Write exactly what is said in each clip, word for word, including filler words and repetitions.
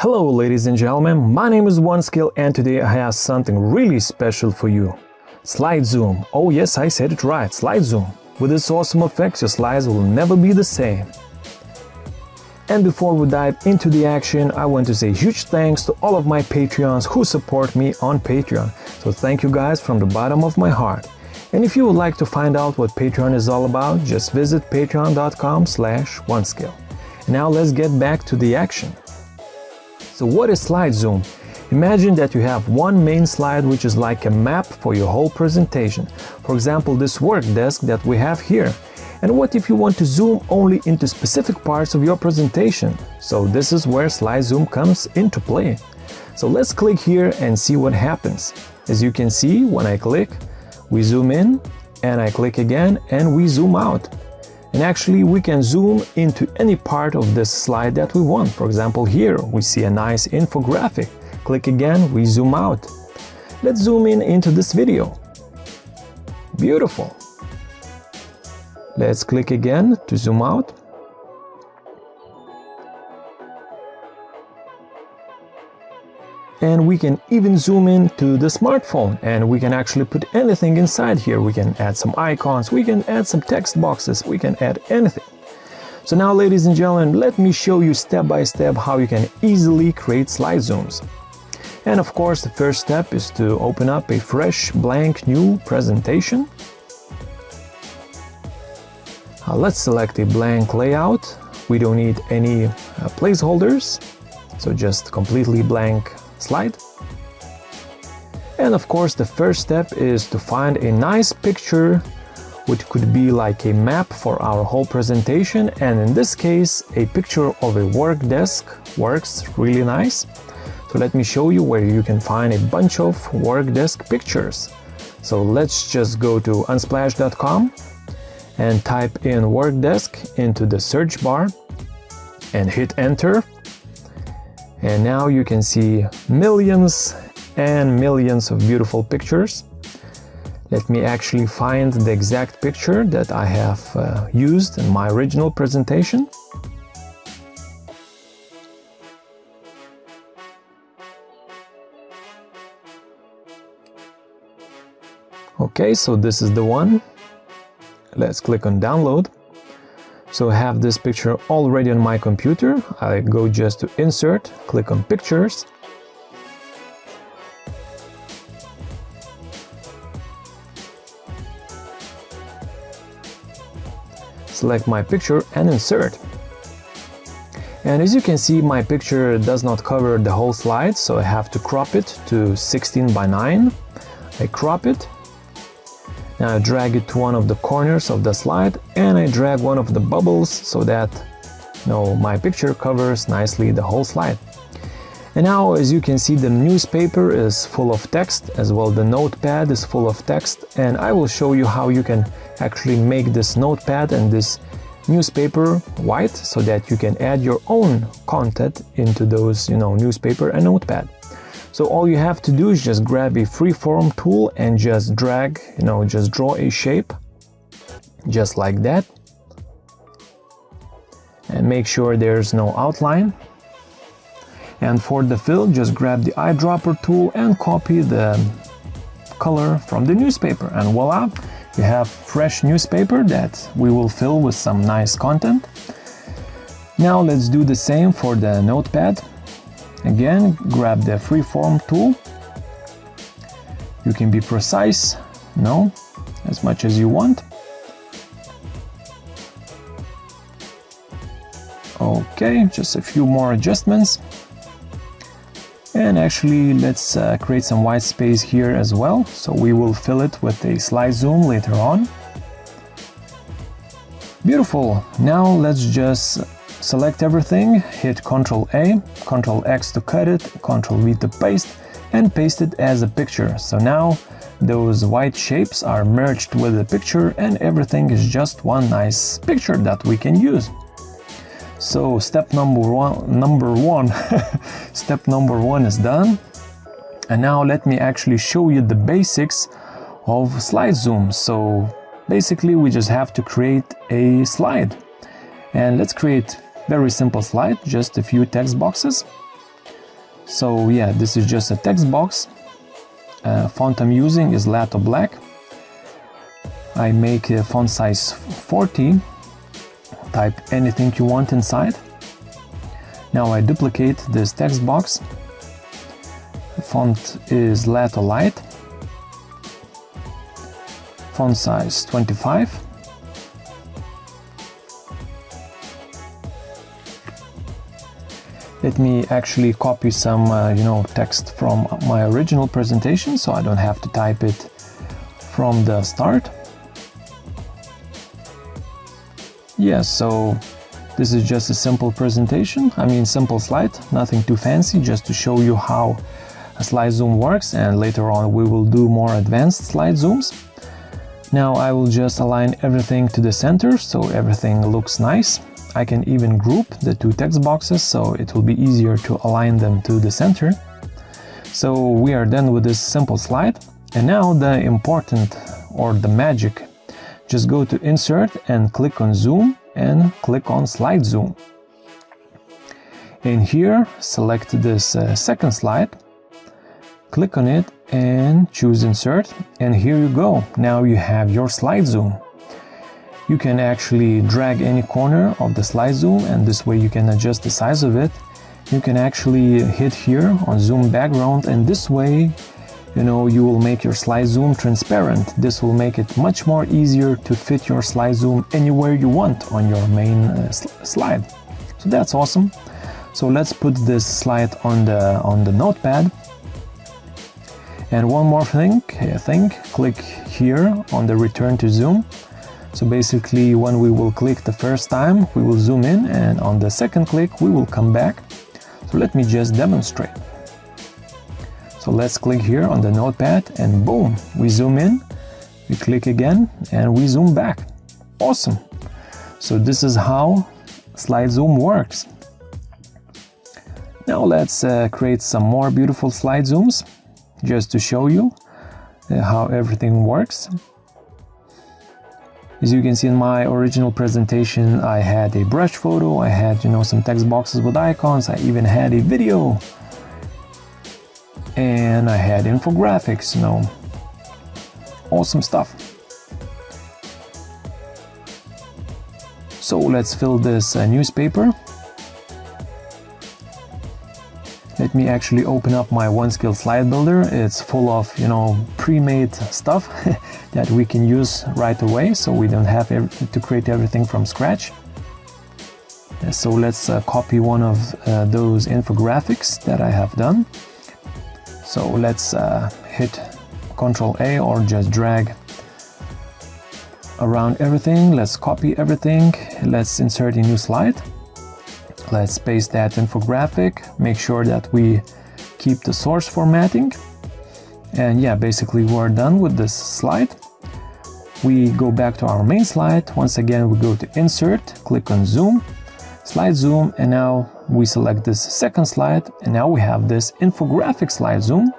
Hello ladies and gentlemen, my name is OneSkill and today I have something really special for you. Slide zoom. Oh yes, I said it right, slide zoom. With this awesome effect, your slides will never be the same. And before we dive into the action, I want to say huge thanks to all of my Patreons who support me on Patreon. So thank you guys from the bottom of my heart. And if you would like to find out what Patreon is all about, just visit patreon dot com slash oneskill. Now let's get back to the action. So what is slide zoom? Imagine that you have one main slide which is like a map for your whole presentation. For example, this work desk that we have here. And what if you want to zoom only into specific parts of your presentation? So this is where slide zoom comes into play. So let's click here and see what happens. As you can see, when I click, we zoom in, and I click again and we zoom out. And actually we can zoom into any part of this slide that we want. For example, here we see a nice infographic. Click again, we zoom out. Let's zoom in into this video. Beautiful. Let's click again to zoom out. And we can even zoom in to the smartphone, and we can actually put anything inside here. We can add some icons, we can add some text boxes, we can add anything. So now, ladies and gentlemen, let me show you step by step how you can easily create slide zooms. And of course, the first step is to open up a fresh, blank, new presentation. Uh, let's select a blank layout. We don't need any uh, placeholders, so just completely blank slide. And of course, the first step is to find a nice picture which could be like a map for our whole presentation, and in this case a picture of a work desk works really nice. So let me show you where you can find a bunch of work desk pictures. So let's just go to unsplash dot com and type in work desk into the search bar and hit enter. And now you can see millions and millions of beautiful pictures. Let me actually find the exact picture that I have uh, used in my original presentation. Okay, so this is the one. Let's click on download. So I have this picture already on my computer. I go just to insert, click on pictures. Select my picture and insert. And as you can see, my picture does not cover the whole slide, so I have to crop it to sixteen by nine. I crop it. Now I drag it to one of the corners of the slide and I drag one of the bubbles so that, you know, my picture covers nicely the whole slide. And now, as you can see, the newspaper is full of text, as well the notepad is full of text, and I will show you how you can actually make this notepad and this newspaper white so that you can add your own content into those, you know, newspaper and notepad. So all you have to do is just grab a freeform tool and just drag, you know, just draw a shape, just like that. And make sure there's no outline. And for the fill, just grab the eyedropper tool and copy the color from the newspaper. And voila, you have fresh newspaper that we will fill with some nice content. Now let's do the same for the notepad. Again, grab the freeform tool. You can be precise, you know, as much as you want. Okay, just a few more adjustments. And actually, let's uh, create some white space here as well. So we will fill it with a slide zoom later on. Beautiful. Now let's just select everything, hit Control A, Control X to cut it, Control V to paste, and paste it as a picture. So now those white shapes are merged with the picture and everything is just one nice picture that we can use. So step number one, number one, step number one is done. And now let me actually show you the basics of slide zoom. So basically we just have to create a slide. And let's create very simple slide, just a few text boxes. So yeah, this is just a text box. Uh, font I'm using is Lato Black. I make a font size forty. Type anything you want inside. Now I duplicate this text box. Font is Lato Light. Font size twenty-five. Let me actually copy some, uh, you know, text from my original presentation, so I don't have to type it from the start. Yeah, so this is just a simple presentation, I mean simple slide, nothing too fancy, just to show you how a slide zoom works, and later on we will do more advanced slide zooms. Now I will just align everything to the center, so everything looks nice. I can even group the two text boxes, so it will be easier to align them to the center. So we are done with this simple slide, and now the important or the magic. Just go to Insert and click on Zoom and click on Slide Zoom. In here, select this uh, second slide, click on it and choose Insert, and here you go, now you have your slide zoom. You can actually drag any corner of the slide zoom, and this way you can adjust the size of it. You can actually hit here on zoom background, and this way, you know, you will make your slide zoom transparent. This will make it much more easier to fit your slide zoom anywhere you want on your main uh, sl slide. So that's awesome. So let's put this slide on the on the notepad. And one more thing, I think, click here on the return to zoom. So basically when we will click the first time, we will zoom in, and on the second click we will come back. So let me just demonstrate. So let's click here on the notepad and boom, we zoom in, we click again and we zoom back. Awesome! So this is how slide zoom works. Now let's uh, create some more beautiful slide zooms just to show you uh, how everything works. As you can see in my original presentation, I had a brush photo, I had, you know, some text boxes with icons, I even had a video, and I had infographics, you know, awesome stuff. So let's fill this uh, newspaper. Let me actually open up my OneSkill Slide Builder. It's full of, you know, pre-made stuff that we can use right away, so we don't have to create everything from scratch. So let's uh, copy one of uh, those infographics that I have done. So let's uh, hit control A or just drag around everything. Let's copy everything. Let's insert a new slide. Let's paste that infographic, make sure that we keep the source formatting. And yeah, basically we're done with this slide. We go back to our main slide. Once again, we go to Insert, click on Zoom, Slide Zoom, and now we select this second slide, and now we have this infographic slide zoom.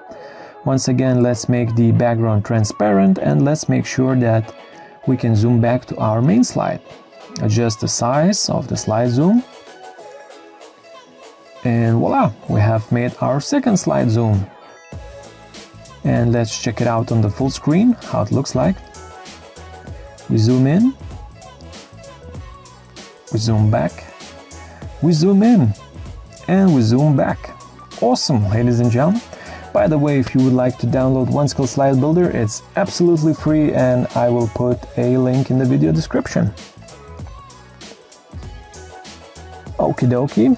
Once again, let's make the background transparent, and let's make sure that we can zoom back to our main slide. Adjust the size of the slide zoom. And voila, we have made our second slide zoom. And let's check it out on the full screen, how it looks like. We zoom in. We zoom back. We zoom in. And we zoom back. Awesome, ladies and gentlemen. By the way, if you would like to download OneSkill Slide Builder, it's absolutely free, and I will put a link in the video description. Okie dokie.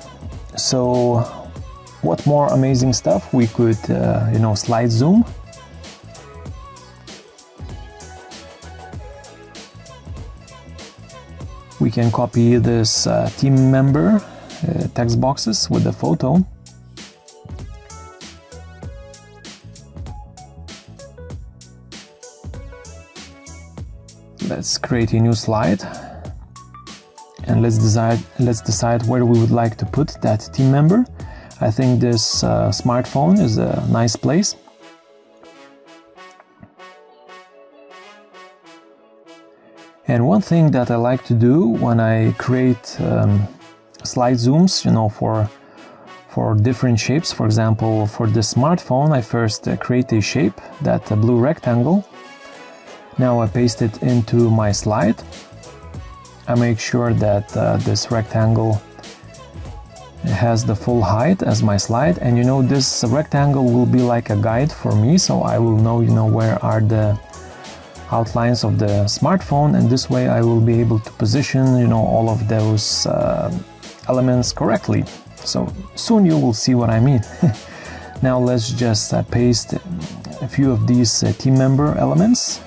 So what more amazing stuff we could, uh, you know, slide zoom. We can copy this uh, team member uh, text boxes with the photo. Let's create a new slide. And let's decide, let's decide where we would like to put that team member. I think this uh, smartphone is a nice place. And one thing that I like to do when I create um, slide zooms, you know, for, for different shapes. For example, for the smartphone, I first create a shape, that blue rectangle. Now I paste it into my slide. I make sure that uh, this rectangle has the full height as my slide, and you know, this rectangle will be like a guide for me, so I will know, you know, where are the outlines of the smartphone, and this way I will be able to position, you know, all of those uh, elements correctly. So soon you will see what I mean. Now let's just uh, paste a few of these uh, team member elements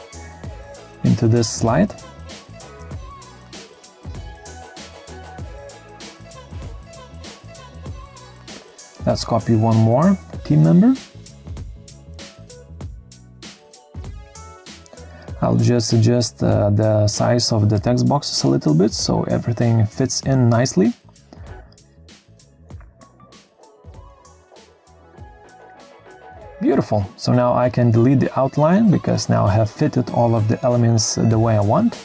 into this slide. Let's copy one more team member. I'll just adjust uh, the size of the text boxes a little bit so everything fits in nicely. Beautiful. So now I can delete the outline because now I have fitted all of the elements the way I want.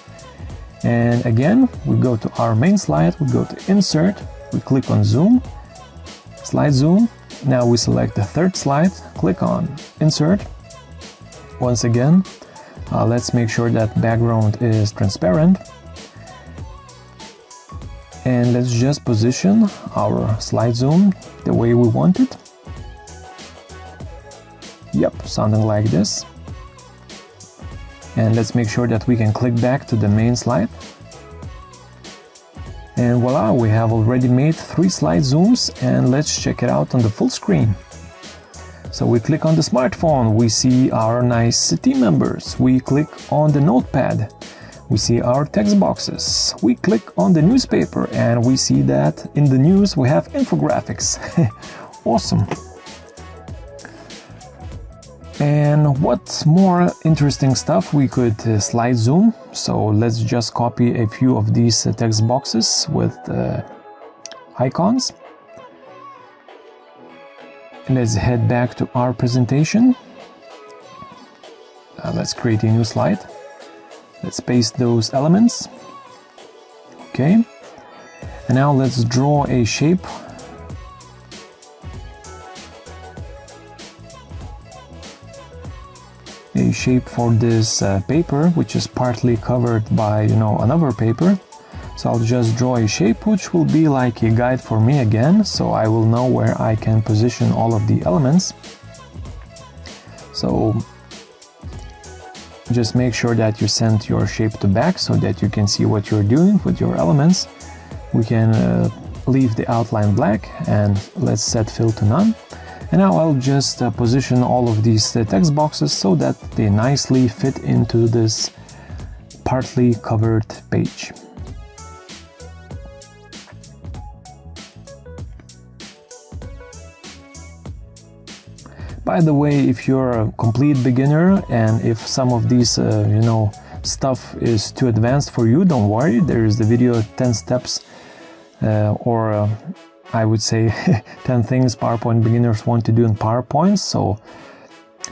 And again, we go to our main slide, we go to Insert, we click on Zoom, Slide Zoom. Now we select the third slide, click on Insert. Once again, Uh, let's make sure that background is transparent, and let's just position our slide zoom the way we want it. Yep, something like this. And let's make sure that we can click back to the main slide. And voila, we have already made three slide zooms, and let's check it out on the full screen. So we click on the smartphone, we see our nice team members, we click on the notepad, we see our text boxes, we click on the newspaper, and we see that in the news we have infographics. Awesome! And what more interesting stuff we could uh, slide zoom, so let's just copy a few of these uh, text boxes with uh, icons. Let's head back to our presentation. Uh, let's create a new slide. Let's paste those elements. Okay. And now let's draw a shape. A shape for this uh, paper, which is partly covered by, you know, another paper. So I'll just draw a shape which will be like a guide for me again, so I will know where I can position all of the elements. So just make sure that you send your shape to back so that you can see what you're doing with your elements. We can uh, leave the outline black, and let's set fill to none. And now I'll just uh, position all of these uh, text boxes so that they nicely fit into this partly covered page. By the way, if you're a complete beginner and if some of these, uh, you know, stuff is too advanced for you, don't worry. There is the video ten steps uh, or uh, I would say ten things PowerPoint beginners want to do in PowerPoint. So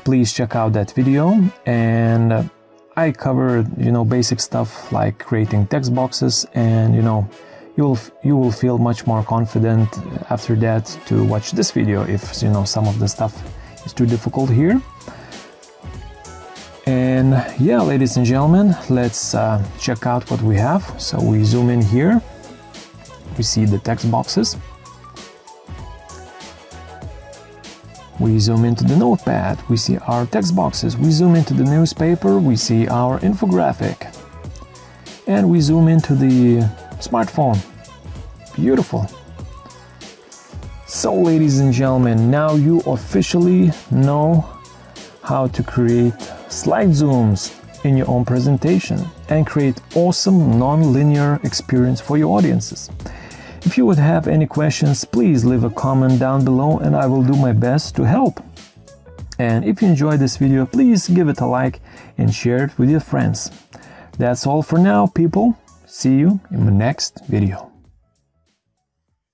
please check out that video. And uh, I cover, you know, basic stuff like creating text boxes, and, you know, You'll, you will feel much more confident after that to watch this video if, you know, some of the stuff is too difficult here. And yeah, ladies and gentlemen, let's uh, check out what we have. So we zoom in here, we see the text boxes. We zoom into the notepad, we see our text boxes. We zoom into the newspaper, we see our infographic. And we zoom into the smartphone. Beautiful. So ladies and gentlemen, now you officially know how to create slide zooms in your own presentation and create awesome non-linear experience for your audiences. If you would have any questions, please leave a comment down below and I will do my best to help. And if you enjoyed this video, please give it a like and share it with your friends. That's all for now, people. See you in the next video.